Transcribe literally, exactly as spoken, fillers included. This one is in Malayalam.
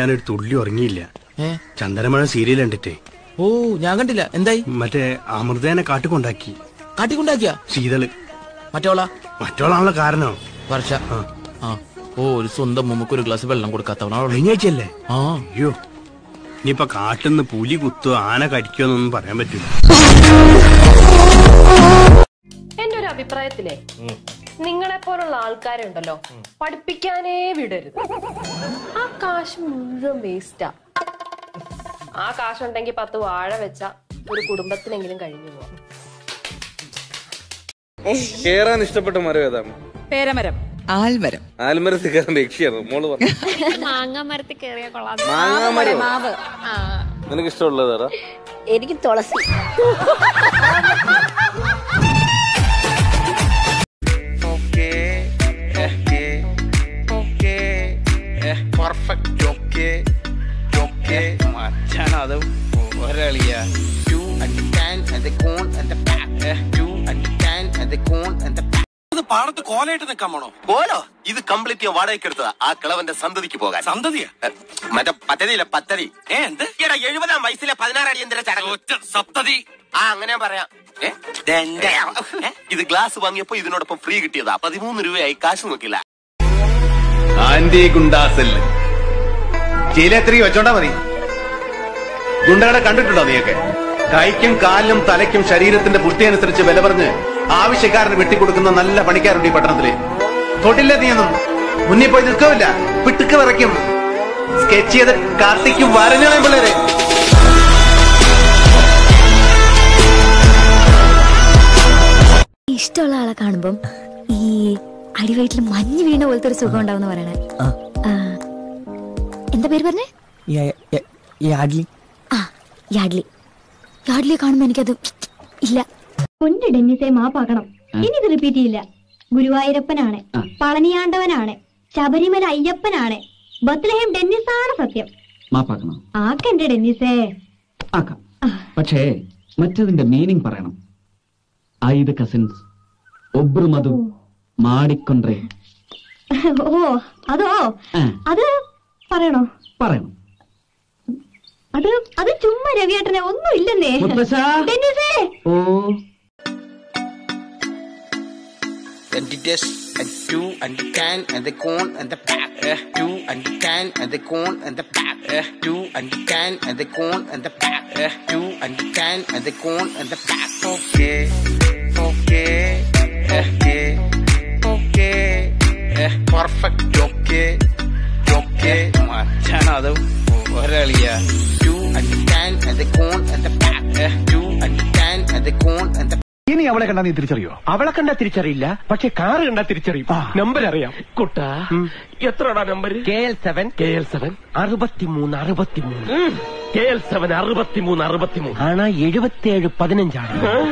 ഞാനൊരു തുള്ളി ഉറങ്ങിയില്ല. ചന്ദനമഴ സീരിയൽ കണ്ടിട്ടേ. ഓ ഞാൻ കണ്ടില്ല. എന്തായി? മറ്റേ അമൃതേനെ കാട്ടിക്കൊണ്ടാക്കി. കാട്ടിക്കൊണ്ടാക്കിയാ? ശീതള്. മറ്റോളാ? മറ്റോളാണല്ലോ കാരണം. വർഷ. ഓ ഒരു സ്വന്തം മുമ്മക്ക് ഒരു ഗ്ലാസ് വെള്ളം കൊടുക്കാത്തവനാഴ്ചയല്ലേ? അയ്യോ ഇനിയിപ്പൊ കാട്ടിന്ന് പുലി കുത്തോ ആന കടിക്കോന്നൊന്നും പറയാൻ പറ്റില്ല. എന്റെ ഒരു അഭിപ്രായത്തിലേ നിങ്ങളെ പോലുള്ള ആൾക്കാരുണ്ടല്ലോ പഠിപ്പിക്കാനേ വിടരുത്. ആ കാശ് മുഴുവൻ വേസ്റ്റാ. ആ കാശുണ്ടെങ്കിൽ പത്ത് വാഴ വെച്ച ഒരു കുടുംബത്തിനെങ്കിലും കഴിഞ്ഞു പോവാം. കേറാൻ ഇഷ്ടപ്പെട്ട മരം ഏതാണ്? പേരമരം. ആൽമരം. ആൽമരത്തിൽ കയറേണ്ട യക്ഷിയാണ് മോള് പറഞ്ഞു. മാങ്ങ മരത്തിൽ കയറിയ കൊള്ളാം. മാങ്ങാമരം. മാവ്. നിനക്ക് ഇഷ്ടമുള്ളതാ? എനിക്ക് തുളസി. പാടത്ത് കോലായിട്ട് നിൽക്കാൻ വേണോ? കോലോ ഇത് കംപ്ലീറ്റ് ഞാൻ വാടകയ്ക്ക് എടുത്തതാ ആ കിളവന്റെ സന്തതിക്ക് പോകാൻ. സന്തതിയാ? മറ്റേ പദ്ധതിയില്ല പദ്ധതി. ഏ എന്ത്? എടാ എഴുപതാം വയസ്സിലെ പതിനാറ് അടിയന്തര ചടങ്ങ് സപ്തതി. ആ അങ്ങനെ പറയാം. ഇത് ഗ്ലാസ് വാങ്ങിയപ്പോ ഇതിനോടൊപ്പം ഫ്രീ കിട്ടിയതാ. പതിമൂന്ന് രൂപയായി കാശ് നോക്കില്ല. ആന്റി ഗുണ്ടാസൽ ജയിലെത്തിരി വെച്ചോണ്ടാ മതി. ഗുണ്ടകളെ കണ്ടിട്ടുണ്ടോ നീയൊക്കെ? കൈക്കും കാലിനും തലയ്ക്കും ശരീരത്തിന്റെ പുഷ്ടിയനുസരിച്ച് വില പറഞ്ഞ് ആവശ്യക്കാരന് വെട്ടിക്കൊടുക്കുന്ന നല്ല പണിക്കാരുണ്ട് ഈ പട്ടണത്തില്. തൊട്ടില്ല നീയൊന്നും. മുന്നിൽ പോയി നിൽക്കില്ല, പിട്ടുക്ക് വിറയ്ക്കും. സ്കെച്ച് ചെയ്ത് കാർത്തിക്കും വരഞ്ഞോളെ പിള്ളേരെ. ഇഷ്ടമുള്ള ആളെ കാണുമ്പം ഈ അടിവയറ്റിൽ മഞ്ഞ് വീണ പോലത്തെ ഒരു സുഖം ഉണ്ടാവും പറയണേ. എന്താ പേര് പറഞ്ഞേ? യാഡ്ലിയെ കാണുമ്പോ എനിക്കത് ഇല്ല. പൊന്നു ഡെന്നിസെ മാപ്പാക്കണം. എനിത് റിപ്പീറ്റ് ചെയ്യില്ല. ഗുരുവായൂരപ്പനാണ്, പളനിയാണ്ടവനാണ്, ശബരിമല അയ്യപ്പനാണ്, ബത്ലഹേം ഡെന്നിസാണ് സത്യം. ആക്കണ്ടേ ഡെന്നിസേ? ആക്കാം, പക്ഷേ മറ്റതിന്റെ മീനിങ് പറയണം. ഐത് കസിൻസ് ഒബ്രു മധു മാടിക്കൊണ്ടേ. ഓ അതോ അത് പറയണോ? പറയണം. അത് അത് ചുമ്മാ രവിയേട്ടനെ ഒന്നും ഇല്ലെന്നേ. ഓ and it is and two and the can and the cone and the back two and the can and the cone and the back two and the can and the cone and the back two and the can and the cone and the back. okay okay okay okay perfect okay okay മച്ചാണ് അത് ഒരളിയാ. two and the can and the cone and the back two and the can and the cone and the. ഇനി അവളെ കണ്ടാ നീ തിരിച്ചറിയോ? അവളെ കണ്ടാ തിരിച്ചറിയില്ല, പക്ഷെ കാറ് കണ്ടാ തിരിച്ചറിയും. നമ്പർ അറിയാം. കുട്ട എത്രടാ number? K L seven. K L seven അറുപത്തിമൂന്ന് അറുപത്തിമൂന്ന്. കെ എൽ സെവൻ അറുപത്തിമൂന്ന് അറുപത്തിമൂന്ന്. ആണാ എഴുപത്തിയേഴ് പതിനഞ്ചാണ്.